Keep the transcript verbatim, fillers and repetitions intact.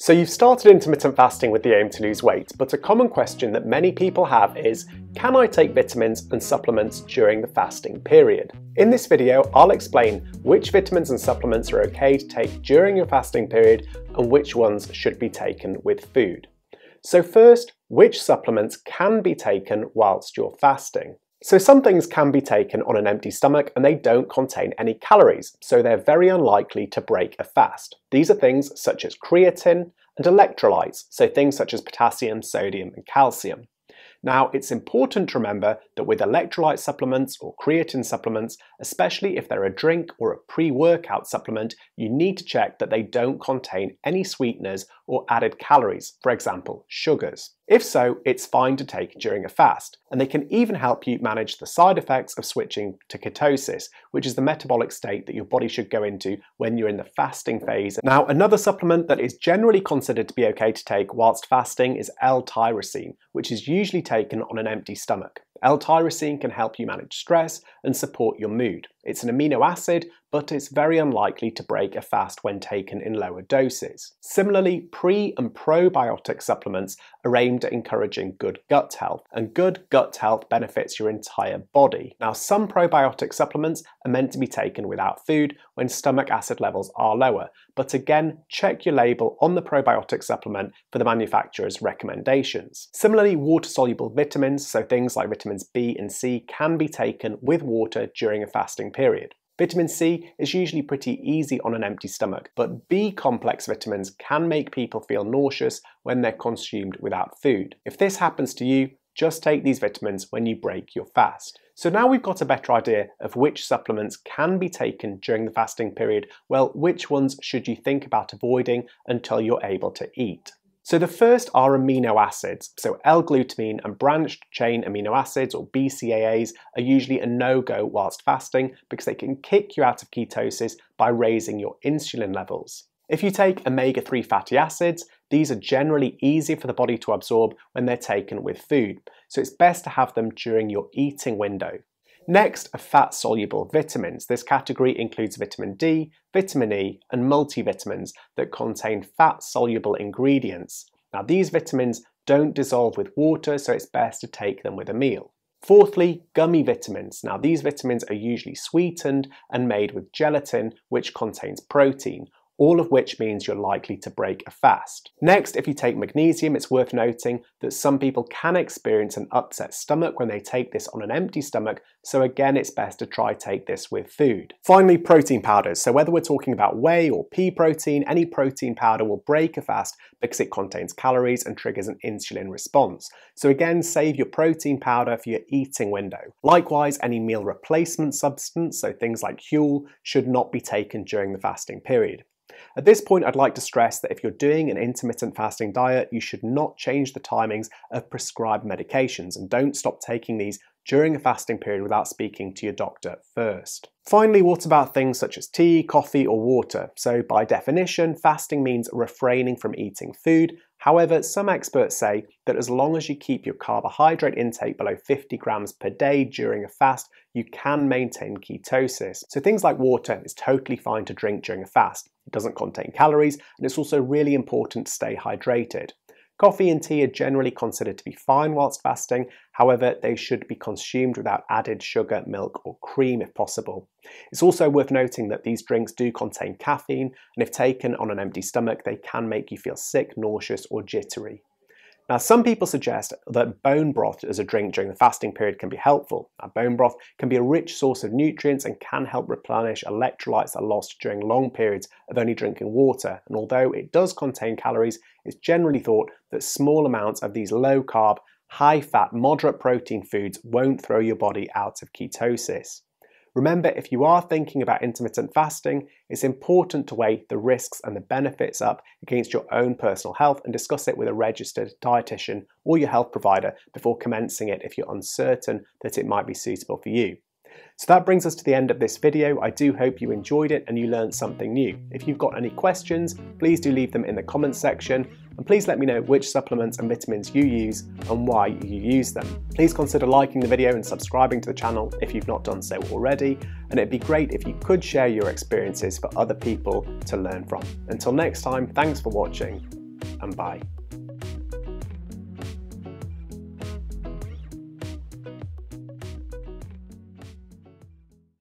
So you've started intermittent fasting with the aim to lose weight, but a common question that many people have is, can I take vitamins and supplements during the fasting period? In this video, I'll explain which vitamins and supplements are okay to take during your fasting period and which ones should be taken with food. So first, which supplements can be taken whilst you're fasting? So some things can be taken on an empty stomach and they don't contain any calories, so they're very unlikely to break a fast. These are things such as creatine and electrolytes, so things such as potassium, sodium and calcium. Now it's important to remember that with electrolyte supplements or creatine supplements, especially if they're a drink or a pre-workout supplement, you need to check that they don't contain any sweeteners or added calories, for example sugars. If so, it's fine to take during a fast, and they can even help you manage the side effects of switching to ketosis, which is the metabolic state that your body should go into when you're in the fasting phase. Now, another supplement that is generally considered to be okay to take whilst fasting is L-tyrosine, which is usually taken on an empty stomach. L-tyrosine can help you manage stress and support your mood. It's an amino acid, but it's very unlikely to break a fast when taken in lower doses. Similarly, pre- and probiotic supplements are aimed at encouraging good gut health, and good gut health benefits your entire body. Now, some probiotic supplements are meant to be taken without food when stomach acid levels are lower, but again, check your label on the probiotic supplement for the manufacturer's recommendations. Similarly, water-soluble vitamins, so things like vitamin Vitamins B and C can be taken with water during a fasting period. Vitamin C is usually pretty easy on an empty stomach, but B-complex vitamins can make people feel nauseous when they're consumed without food. If this happens to you, just take these vitamins when you break your fast. So now we've got a better idea of which supplements can be taken during the fasting period. Well, which ones should you think about avoiding until you're able to eat? So the first are amino acids, so L-glutamine and branched-chain amino acids or B C A As are usually a no-go whilst fasting because they can kick you out of ketosis by raising your insulin levels. If you take omega three fatty acids, these are generally easier for the body to absorb when they're taken with food, so it's best to have them during your eating window. Next are fat-soluble vitamins. This category includes vitamin D, vitamin E, and multivitamins that contain fat-soluble ingredients. Now, these vitamins don't dissolve with water, so it's best to take them with a meal. Fourthly, gummy vitamins. Now, these vitamins are usually sweetened and made with gelatin, which contains protein, all of which means you're likely to break a fast. Next, if you take magnesium, it's worth noting that some people can experience an upset stomach when they take this on an empty stomach, so again, it's best to try take this with food. Finally, protein powders. So whether we're talking about whey or pea protein, any protein powder will break a fast because it contains calories and triggers an insulin response. So again, save your protein powder for your eating window. Likewise, any meal replacement substance, so things like Huel, should not be taken during the fasting period. At this point, I'd like to stress that if you're doing an intermittent fasting diet, you should not change the timings of prescribed medications, and don't stop taking these during a fasting period without speaking to your doctor first. Finally, what about things such as tea, coffee, or water? So by definition, fasting means refraining from eating food. However, some experts say that as long as you keep your carbohydrate intake below fifty grams per day during a fast, you can maintain ketosis. So things like water is totally fine to drink during a fast. It doesn't contain calories, and it's also really important to stay hydrated. Coffee and tea are generally considered to be fine whilst fasting, however, they should be consumed without added sugar, milk or cream if possible. It's also worth noting that these drinks do contain caffeine, and if taken on an empty stomach, they can make you feel sick, nauseous or jittery. Now, some people suggest that bone broth as a drink during the fasting period can be helpful. Now, bone broth can be a rich source of nutrients and can help replenish electrolytes that are lost during long periods of only drinking water. And although it does contain calories, it's generally thought that small amounts of these low-carb, high-fat, moderate-protein foods won't throw your body out of ketosis. Remember, if you are thinking about intermittent fasting, it's important to weigh the risks and the benefits up against your own personal health and discuss it with a registered dietitian or your health provider before commencing it if you're uncertain that it might be suitable for you. So that brings us to the end of this video. I do hope you enjoyed it and you learned something new. If you've got any questions, please do leave them in the comments section, and please let me know which supplements and vitamins you use and why you use them. Please consider liking the video and subscribing to the channel if you've not done so already, and it'd be great if you could share your experiences for other people to learn from. Until next time, thanks for watching. and bye.